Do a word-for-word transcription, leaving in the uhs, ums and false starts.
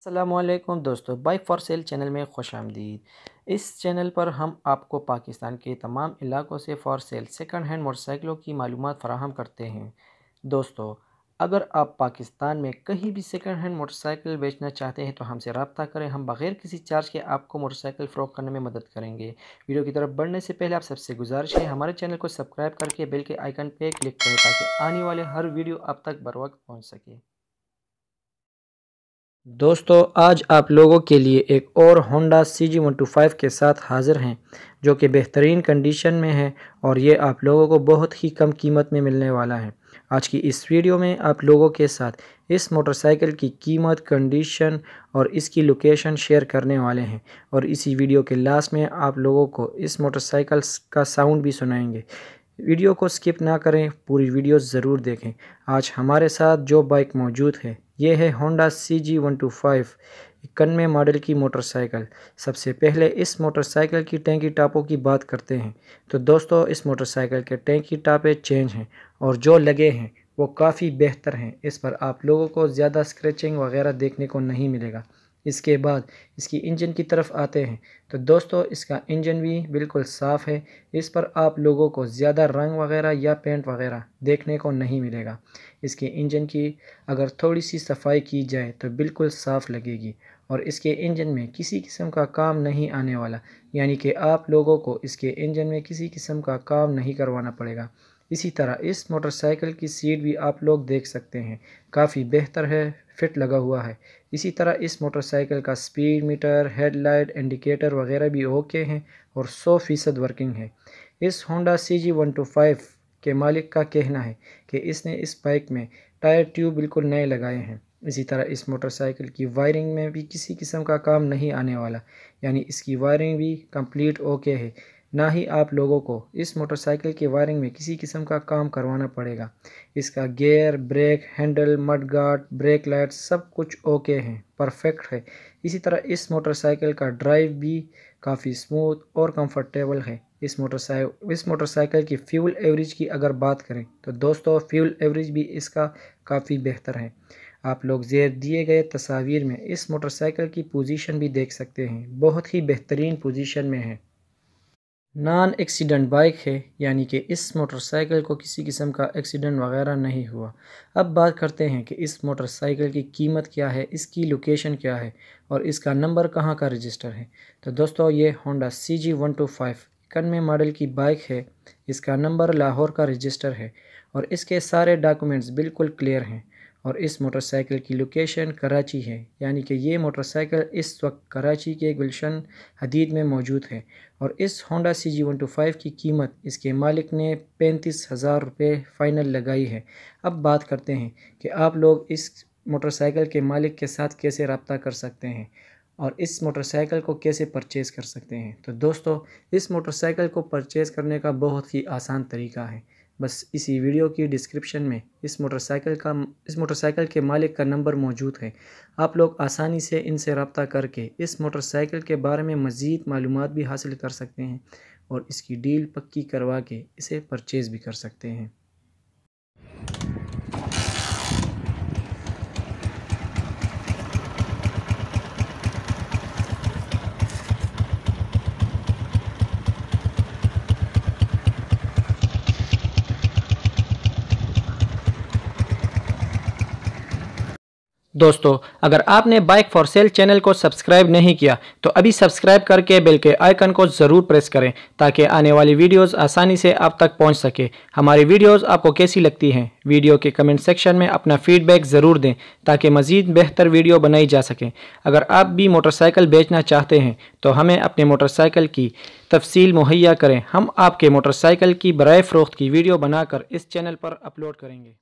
अस्सलामुअलैकुम दोस्तों, bike for sale channel में खुश आमदीद। इस चैनल पर हम आपको पाकिस्तान के तमाम इलाकों से फॉर सेल सेकंड हैंड मोटरसाइकिलों की मालूमात फराहम करते हैं। दोस्तों, अगर आप पाकिस्तान में कहीं भी सेकंड हैंड मोटरसाइकिल बेचना चाहते हैं तो हमसे रब्ता करें। हम बग़ैर किसी चार्ज के आपको मोटरसाइकिल फ़रोख्त करने में मदद करेंगे। वीडियो की तरफ बढ़ने से पहले आप सबसे गुजारिश है हमारे चैनल को सब्सक्राइब करके बेल के आइकन पर क्लिक करें ताकि आने वाले हर वीडियो आप तक बर वक्त पहुँच सके। दोस्तों, आज आप लोगों के लिए एक और Honda C G one two five के साथ हाज़िर हैं जो कि बेहतरीन कंडीशन में है और ये आप लोगों को बहुत ही कम कीमत में मिलने वाला है। आज की इस वीडियो में आप लोगों के साथ इस मोटरसाइकिल की कीमत, कंडीशन और इसकी लोकेशन शेयर करने वाले हैं और इसी वीडियो के लास्ट में आप लोगों को इस मोटरसाइकिल का साउंड भी सुनाएँगे। वीडियो को स्किप ना करें, पूरी वीडियो ज़रूर देखें। आज हमारे साथ जो बाइक मौजूद है ये है Honda C G one two five इक्यानवे मॉडल की मोटरसाइकिल। सबसे पहले इस मोटरसाइकिल की टैंकी टापों की बात करते हैं तो दोस्तों, इस मोटरसाइकिल के टैंकी टापे चेंज हैं और जो लगे हैं वो काफ़ी बेहतर हैं। इस पर आप लोगों को ज़्यादा स्क्रैचिंग वगैरह देखने को नहीं मिलेगा। इसके बाद इसकी इंजन की तरफ आते हैं तो दोस्तों, इसका इंजन भी बिल्कुल साफ़ है। इस पर आप लोगों को ज़्यादा रंग वगैरह या पेंट वगैरह देखने को नहीं मिलेगा। इसके इंजन की अगर थोड़ी सी सफाई की जाए तो बिल्कुल साफ़ लगेगी और इसके इंजन में किसी किस्म का काम नहीं आने वाला, यानी कि आप लोगों को इसके इंजन में किसी किस्म का काम नहीं करवाना पड़ेगा। इसी तरह इस मोटरसाइकिल की सीट भी आप लोग देख सकते हैं, काफ़ी बेहतर है, फिट लगा हुआ है। इसी तरह इस मोटरसाइकिल का स्पीड मीटर, हेडलाइट, इंडिकेटर वगैरह भी ओके हैं और सौ फ़ीसद वर्किंग है। इस Honda C G one two five के मालिक का कहना है कि इसने इस बाइक में टायर ट्यूब बिल्कुल नए लगाए हैं। इसी तरह इस मोटरसाइकिल की वायरिंग में भी किसी किस्म का काम नहीं आने वाला, यानी इसकी वायरिंग भी कंप्लीट ओके है। ना ही आप लोगों को इस मोटरसाइकिल की वायरिंग में किसी किस्म का काम करवाना पड़ेगा। इसका gear, brake, handle, mudguard, brake light सब कुछ ओके हैं, परफेक्ट है। इसी तरह इस मोटरसाइकिल का ड्राइव भी काफ़ी स्मूथ और कंफर्टेबल है। इस मोटरसाइकिल इस मोटरसाइकिल की फ्यूल एवरेज की अगर बात करें तो दोस्तों, फ्यूल एवरेज भी इसका काफ़ी बेहतर है। आप लोग ज़ेर दिए गए तस्वीर में इस मोटरसाइकिल की पोजीशन भी देख सकते हैं, बहुत ही बेहतरीन पोजीशन में है। नॉन एक्सीडेंट बाइक है, यानी कि इस मोटरसाइकिल को किसी किस्म का एक्सीडेंट वगैरह नहीं हुआ। अब बात करते हैं कि इस मोटरसाइकिल की कीमत क्या है, इसकी लोकेशन क्या है और इसका नंबर कहाँ का रजिस्टर है। तो दोस्तों, ये Honda C G one two five इक्यानवे मॉडल की बाइक है। इसका नंबर लाहौर का रजिस्टर है और इसके सारे डॉक्यूमेंट्स बिल्कुल क्लियर हैं और इस मोटरसाइकिल की लोकेशन कराची है, यानी कि ये मोटरसाइकिल इस वक्त कराची के गुलशन हदीद में मौजूद है और इस Honda C G one two five की कीमत इसके मालिक ने पैंतीस हज़ार रुपये फ़ाइनल लगाई है। अब बात करते हैं कि आप लोग इस मोटरसाइकिल के मालिक के साथ कैसे रब्ता कर सकते हैं और इस मोटरसाइकिल को कैसे परचेज़ कर सकते हैं। तो दोस्तों, इस मोटरसाइकिल को परचेज़ करने का बहुत ही आसान तरीका है। बस इसी वीडियो की डिस्क्रिप्शन में इस मोटरसाइकिल का इस मोटरसाइकिल के मालिक का नंबर मौजूद है। आप लोग आसानी से इनसे रब्ता करके इस मोटरसाइकिल के बारे में मज़ीद मालूमात भी हासिल कर सकते हैं और इसकी डील पक्की करवा के इसे परचेज़ भी कर सकते हैं। दोस्तों, अगर आपने बाइक फॉर सेल चैनल को सब्सक्राइब नहीं किया तो अभी सब्सक्राइब करके बेल के आइकन को ज़रूर प्रेस करें ताकि आने वाली वीडियोस आसानी से आप तक पहुंच सके। हमारी वीडियोस आपको कैसी लगती हैं, वीडियो के कमेंट सेक्शन में अपना फीडबैक ज़रूर दें ताकि मज़ीद बेहतर वीडियो बनाई जा सके। अगर आप भी मोटरसाइकिल बेचना चाहते हैं तो हमें अपने मोटरसाइकिल की तफसील मुहैया करें। हम आपके मोटरसाइकिल की बराए फ़रोख्त की वीडियो बनाकर इस चैनल पर अपलोड करेंगे।